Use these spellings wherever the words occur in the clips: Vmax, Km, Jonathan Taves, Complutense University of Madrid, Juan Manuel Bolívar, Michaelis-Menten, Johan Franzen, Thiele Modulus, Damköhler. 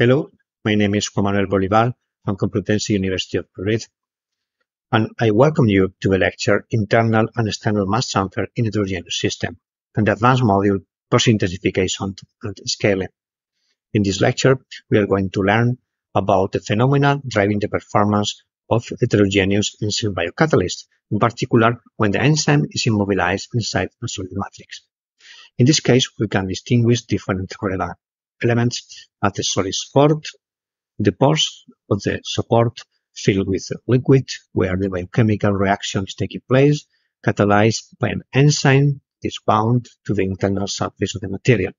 Hello, my name is Juan Manuel Bolívar from Complutense University of Madrid, and I welcome you to the lecture Internal and External Mass Transfer in Heterogeneous System, and the advanced module Post-Intensification and Scaling. In this lecture, we are going to learn about the phenomena driving the performance of heterogeneous enzyme biocatalysts, in particular when the enzyme is immobilized inside a solid matrix. In this case, we can distinguish different correlated elements at the solid support, the pores of the support filled with liquid, where the biochemical reaction is taking place, catalyzed by an enzyme that is bound to the internal surface of the material.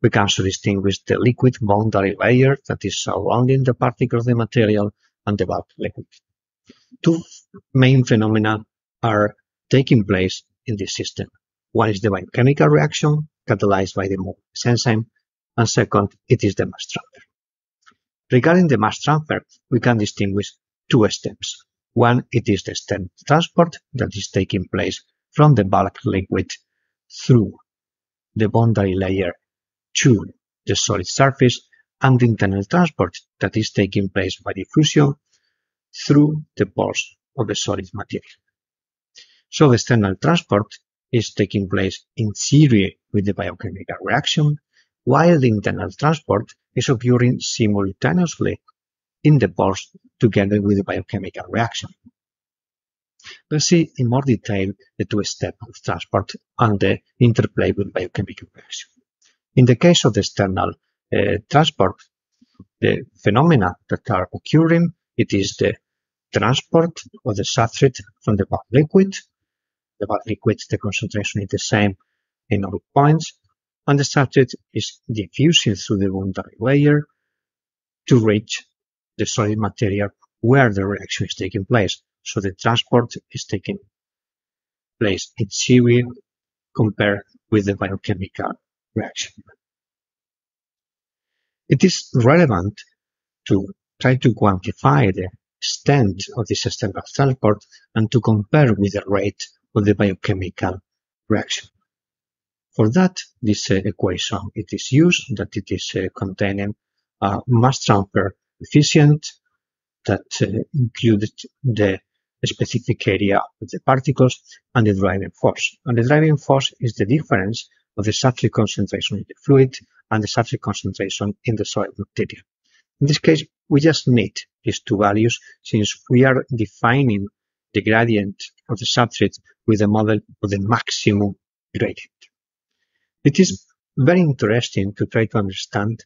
We can also distinguish the liquid boundary layer that is surrounding the particle of the material and the bulk liquid. Two main phenomena are taking place in this system. One is the biochemical reaction, catalyzed by the mobilized enzyme, and second, it is the mass transfer. Regarding the mass transfer, we can distinguish two steps. One, it is the stem transport that is taking place from the bulk liquid through the boundary layer to the solid surface, and the internal transport that is taking place by diffusion through the pores of the solid material. So the external transport is taking place in series with the biochemical reaction, while the internal transport is occurring simultaneously in the pores together with the biochemical reaction. Let's see in more detail the two steps of transport and the interplay with biochemical reaction. In the case of the external transport, the phenomena that are occurring, it is the transport of the substrate from the bulk liquid. The bulk liquid, the concentration is the same in all points, and the substrate is diffusing through the boundary layer to reach the solid material where the reaction is taking place. So the transport is taking place in series compared with the biochemical reaction. It is relevant to try to quantify the extent of this external transport and to compare with the rate of the biochemical reaction. For that, this equation it is used, that it is containing a mass transfer coefficient that included the specific area of the particles and the driving force. And the driving force is the difference of the substrate concentration in the fluid and the substrate concentration in the solid material. In this case, we just need these two values since we are defining the gradient of the substrate with the model of the maximum gradient. It is very interesting to try to understand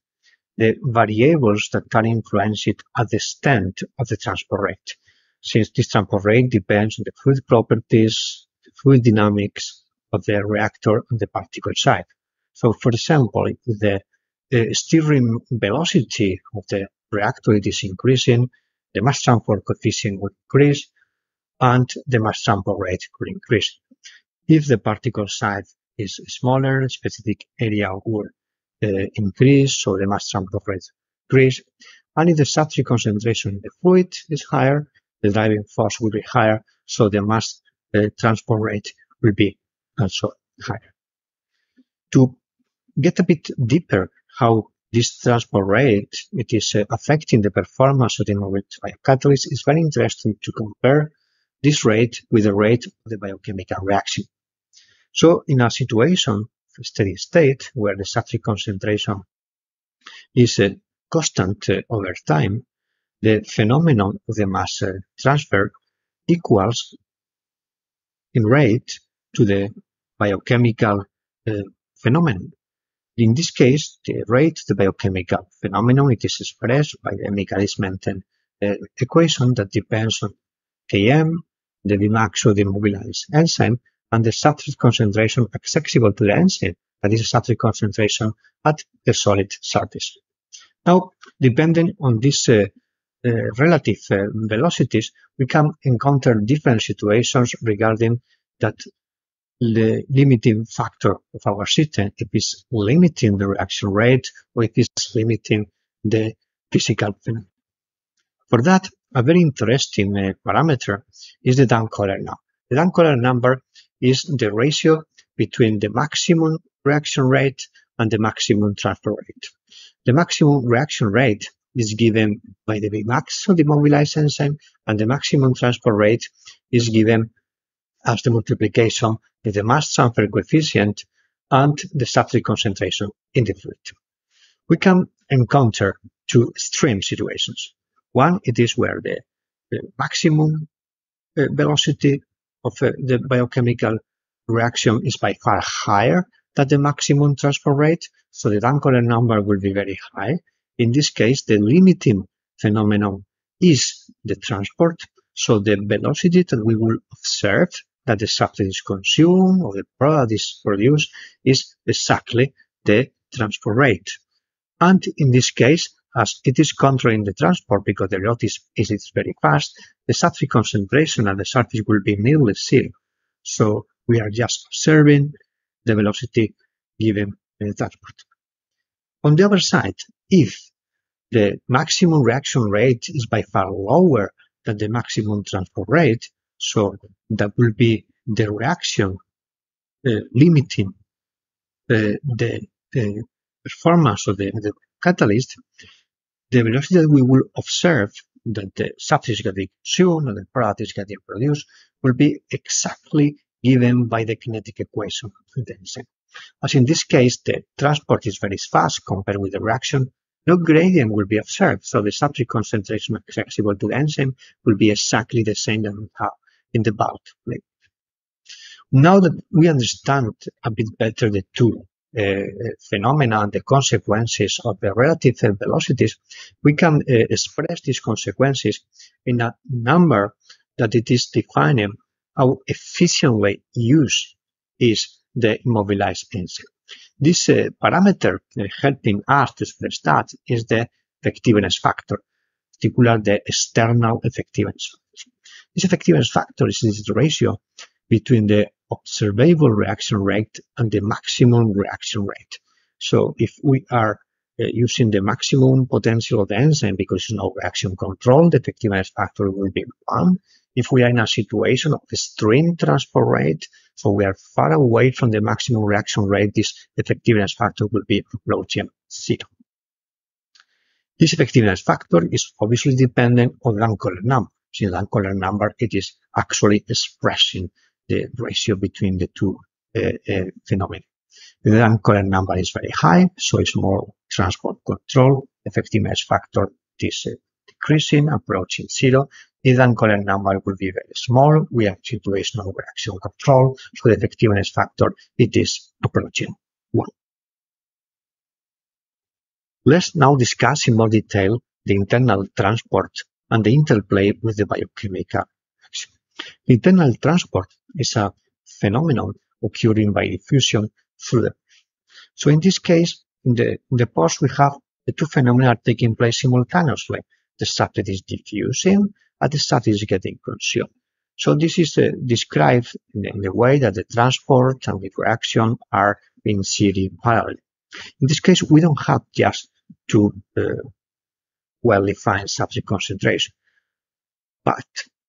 the variables that are influenced at the extent of the transport rate, since this transport rate depends on the fluid properties, the fluid dynamics of the reactor and the particle side. So, for example, if the stirring velocity of the reactor is increasing, the mass transfer coefficient will increase, and the mass transfer rate will increase. If the particle size is smaller, specific area will increase, so the mass transfer rate increase. And if the substrate concentration in the fluid is higher, the driving force will be higher, so the mass transfer rate will be also higher. To get a bit deeper how this transport rate it is affecting the performance of the immobilized biocatalyst, it's very interesting to compare this rate with the rate of the biochemical reaction. So in a situation of steady state where the substrate concentration is constant over time, the phenomenon of the mass transfer equals in rate to the biochemical phenomenon. In this case, the rate of the biochemical phenomenon it is expressed by the Michaelis-Menten equation that depends on Km, the Vmax of the immobilized enzyme, and the substrate concentration accessible to the enzyme, that is a substrate concentration at the solid surface. Now, depending on these relative velocities, we can encounter different situations regarding that the limiting factor of our system, if it's limiting the reaction rate or if it's limiting the physical phenomenon. For that, a very interesting parameter is the Damköhler number. The Damköhler number is the ratio between the maximum reaction rate and the maximum transfer rate. The maximum reaction rate is given by the Vmax of the mobilized enzyme, and the maximum transfer rate is given as the multiplication of the mass transfer coefficient and the substrate concentration in the fluid. We can encounter two extreme situations. One, it is where the maximum velocity of the biochemical reaction is by far higher than the maximum transfer rate, so the Damköhler number will be very high. In this case, the limiting phenomenon is the transport, so the velocity that we will observe that the substrate is consumed or the product is produced is exactly the transfer rate. And in this case, as it is controlling the transport because the lot is very fast, the substrate concentration at the surface will be nearly zero. So we are just observing the velocity given in the transport. On the other side, if the maximum reaction rate is by far lower than the maximum transport rate, so that will be the reaction limiting the performance of the catalyst, the velocity that we will observe that the substance is getting consumed and the product is getting produced will be exactly given by the kinetic equation of the enzyme. As in this case, the transport is very fast compared with the reaction, no gradient will be observed, so the substrate concentration accessible to the enzyme will be exactly the same that we have in the bulk. Now that we understand a bit better the two phenomena and the consequences of the relative velocities, we can express these consequences in a number that it is defining how efficiently used is the immobilized enzyme. This parameter helping us to express that is the effectiveness factor, particularly the external effectiveness factor. This effectiveness factor is this ratio between the observable reaction rate and the maximum reaction rate. So if we are using the maximum potential of the enzyme because there's no reaction control, the effectiveness factor will be 1. If we are in a situation of extreme transfer rate, so we are far away from the maximum reaction rate, this effectiveness factor will be approaching 0. This effectiveness factor is obviously dependent on the Damköhler number. Since the Damköhler number, it is actually expressing the ratio between the two phenomena. The Damköhler number is very high, so it's more transport control. Effectiveness factor is decreasing, approaching 0. The Damköhler number will be very small. We have situational reaction control, so the effectiveness factor it is approaching 1. Let's now discuss in more detail the internal transport and the interplay with the biochemical action. The internal transport is a phenomenon occurring by diffusion through the pores. So in this case, in the pores we have the two phenomena are taking place simultaneously. The substrate is diffusing, and the substrate is getting consumed. So this is described in the way that the transport and the reaction are in series parallel. In this case, we don't have just two well-defined substrate concentration, but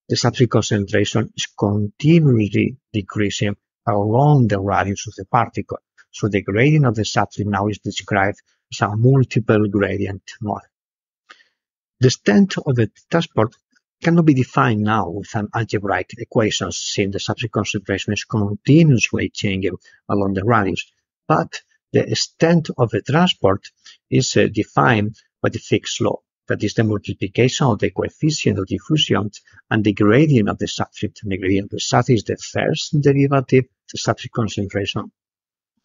the substrate concentration is continually decreasing along the radius of the particle. So the gradient of the substrate now is described as a multiple gradient model. The extent of the transport cannot be defined now with an algebraic equation since the substrate concentration is continuously changing along the radius, but the extent of the transport is defined by the Thicke's law, that is the multiplication of the coefficient of diffusion and the gradient of the substrate. And the gradient of the substrate is the first derivative, the substrate concentration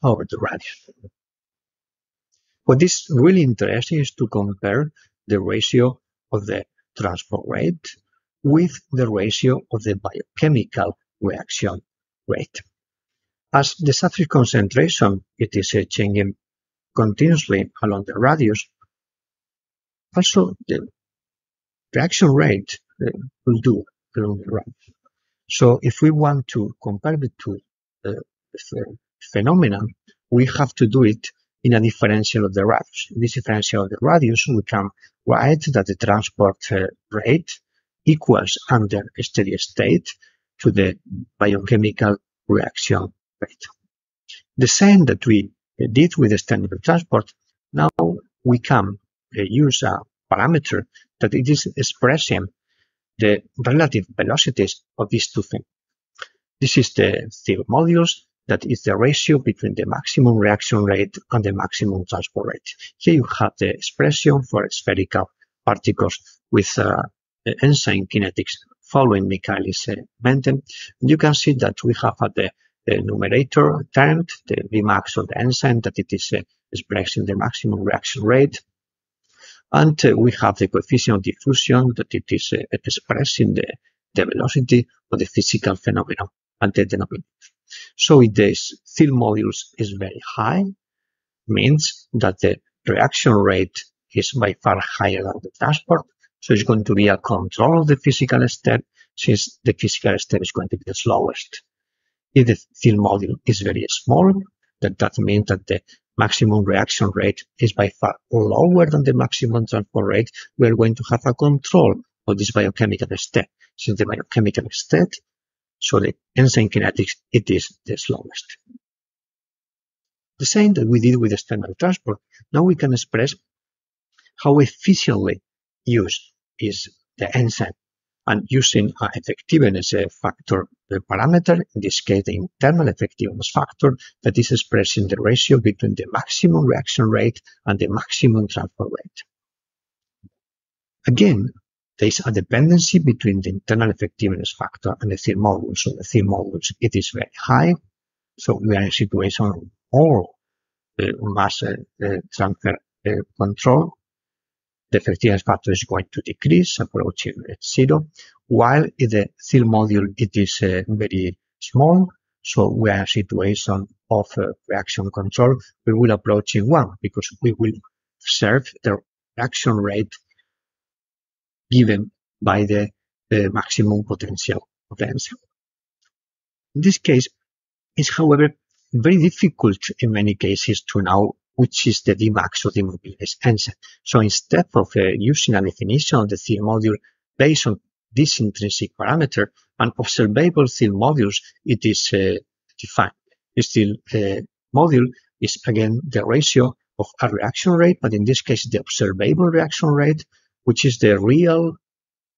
over the radius. What is really interesting is to compare the ratio of the transport rate with the ratio of the biochemical reaction rate. As the substrate concentration, it is changing continuously along the radius, also the reaction rate will do along the radius. So if we want to compare the two phenomena, we have to do it in a differential of the radius. In this differential of the radius, we can write that the transport rate equals under steady state to the biochemical reaction rate. The same that we did with the standard transport, now we can use a parameter that it is expressing the relative velocities of these two things. This is the Thiele modulus, that is the ratio between the maximum reaction rate and the maximum transport rate. Here you have the expression for spherical particles with enzyme kinetics following Michaelis-Menten. You can see that we have at the numerator term, the Vmax of the enzyme, that it is expressing the maximum reaction rate. And we have the coefficient of diffusion, that it is expressing the velocity of the physical phenomenon and the denominator. So if the Thiele modulus is very high, means that the reaction rate is by far higher than the transport. So it's going to be a control of the physical step, since the physical step is going to be the slowest. If the Thiele modulus is very small, that means that the maximum reaction rate is by far lower than the maximum transport rate. We are going to have a control of this biochemical step, since the biochemical step, so the enzyme kinetics, it is the slowest. The same that we did with the standard transport. Now we can express how efficiently used is the enzyme, and using an effectiveness factor parameter, in this case the internal effectiveness factor, that is expressing the ratio between the maximum reaction rate and the maximum transport rate. Again, there is a dependency between the internal effectiveness factor and the Thiele modulus. So the Thiele modulus, it is very high. So we are in a situation all mass transfer control. The effectiveness factor is going to decrease, approaching zero. While in the Thiele modulus, it is very small. So we are in a situation of reaction control. We will approach in one, because we will observe the reaction rate given by the maximum potential of the enzyme. In this case, it's however very difficult in many cases to know which is the Dmax or Dmobilis enzyme. So instead of using a definition of the Thiele modulus based on this intrinsic parameter, an observable Thiele modulus, it is defined. The Thiele modulus is again the ratio of a reaction rate, but in this case the observable reaction rate, which is the real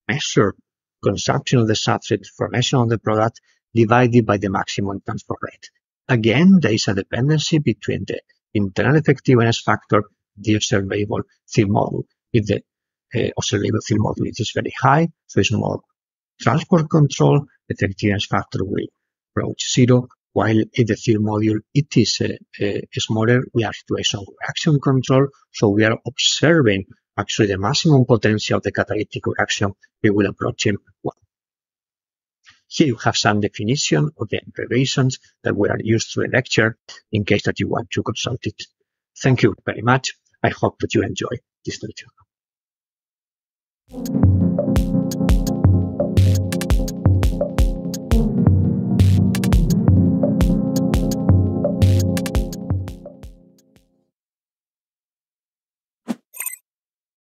measured consumption of the substrate, formation of the product, divided by the maximum transport rate. Again, there is a dependency between the internal effectiveness factor, the observable Thiele modulus. If the observable Thiele modulus is very high, so it's more transport control, the effectiveness factor will approach zero, while if the Thiele modulus it is smaller, we are in a situation of reaction control, so we are observing actually the maximum potential of the catalytic reaction. We will approach in one. Here you have some definition of the abbreviations that were used to a lecture, in case that you want to consult it. Thank you very much. I hope that you enjoy this lecture.